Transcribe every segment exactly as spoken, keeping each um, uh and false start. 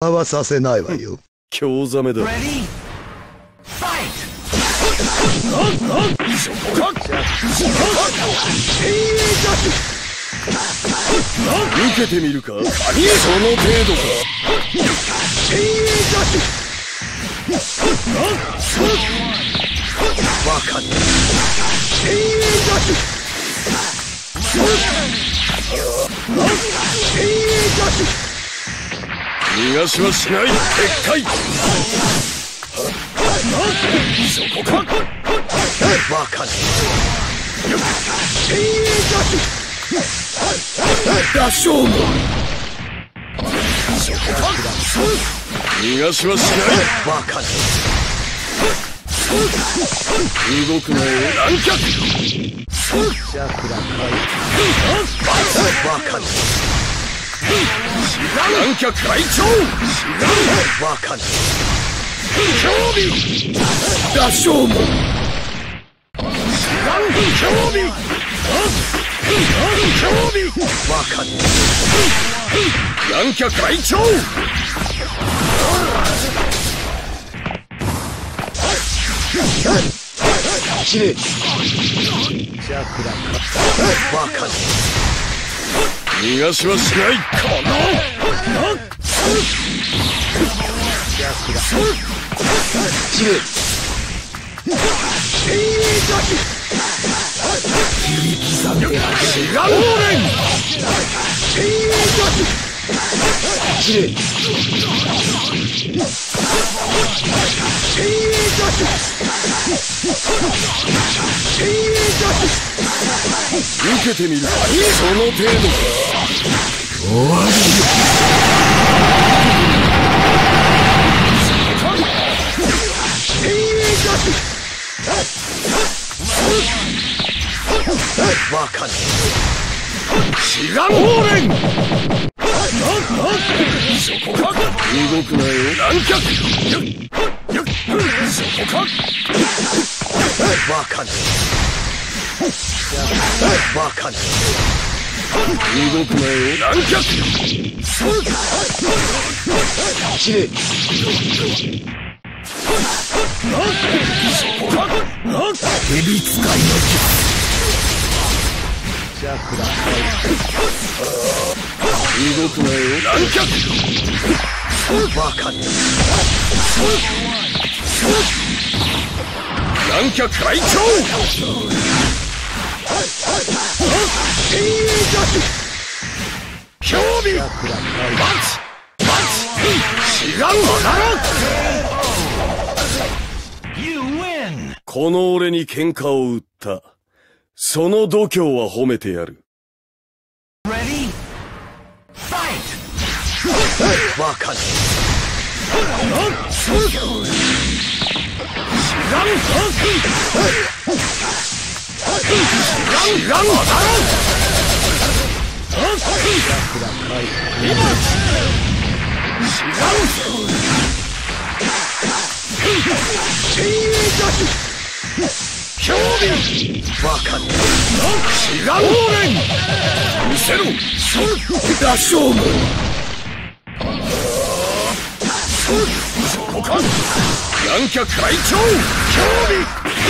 はさせないわよ。興ざめだ。受けてみるか。その程度か。バカに。逃がしはしない。撤回。そこか。バカに。合唱も逃がしはしないバカに動くなよ乱脚バカに乱脚会長バカに興味合唱も興味興味バカに乱脚会長死ねチャクラバカに逃がしはしないこのチャクラ死ね死ね切り刻んでやる。違う俺。切れ。受けてみる。その程度か。終わり。バカに違う方面そこか動くなよ乱脚そこかバカにバカに動くなよ乱脚死ねそこか蛇使いの術動くなよ乱脚バカに乱脚会長興味バツバツ違うだろこの俺に喧嘩を売った。その度胸は褒めてやる。バカに。興味バカに違う俺見せろ合唱もそこか乱脚会長興味違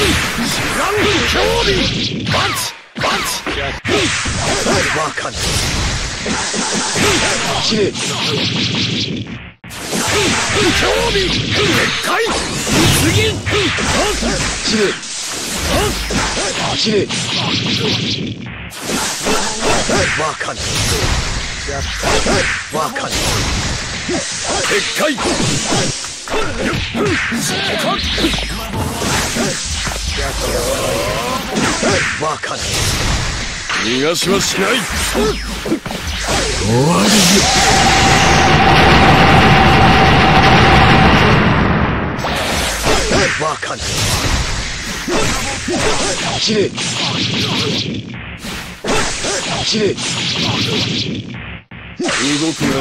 う興味バツバツバカにきれい興味撤回次きれい走れバカにバカに撤回バカに逃がしはしない終わりよバカに死ね死ね動くなよ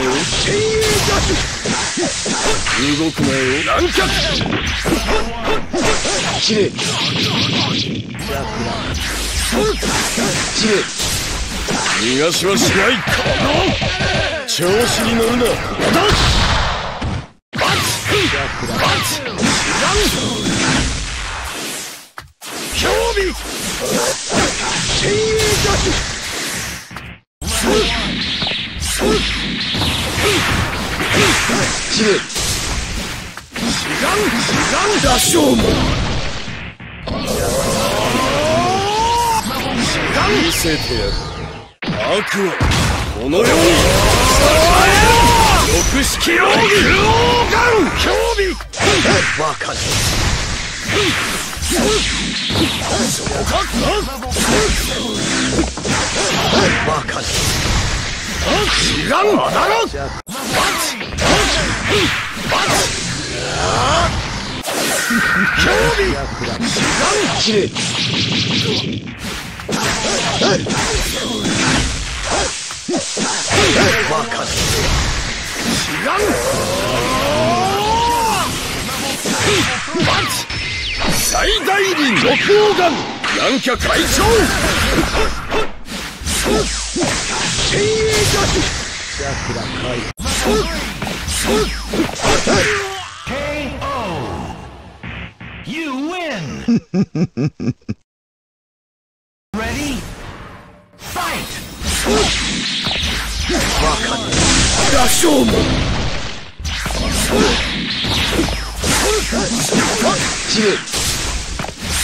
動くなよ乱脚死ね死ね逃がしはしないこの調子に乗るな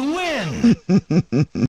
You win.